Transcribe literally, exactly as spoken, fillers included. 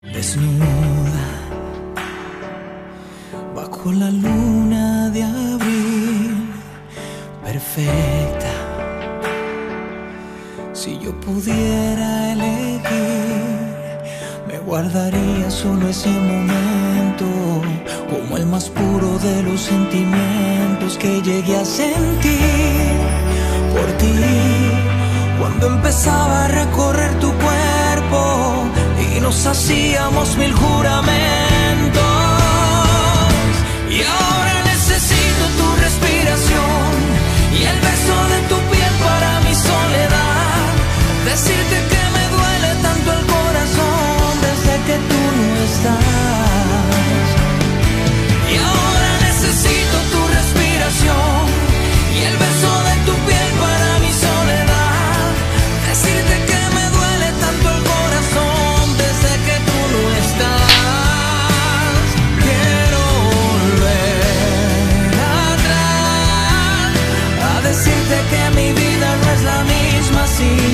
Desnuda, bajo la luna de abril, perfecta. Si yo pudiera elegir, me guardaría solo ese momento, como el más puro de los sentimientos que llegué a sentir por ti. Cuando empezaba a recorrer tu cuerpo y nos hacíamos mil juramentos, y ahora necesito tu respiración y el beso de tu piel para mi soledad. Decirte que me duele tanto el corazón desde que tú no estás. Y ahora necesito tu respiración y el beso de tu piel para mi soledad. Decirte que me duele tanto el corazón desde que tú no estás. Quiero volver atrás a decirte que mi vida no es la misma sin ti.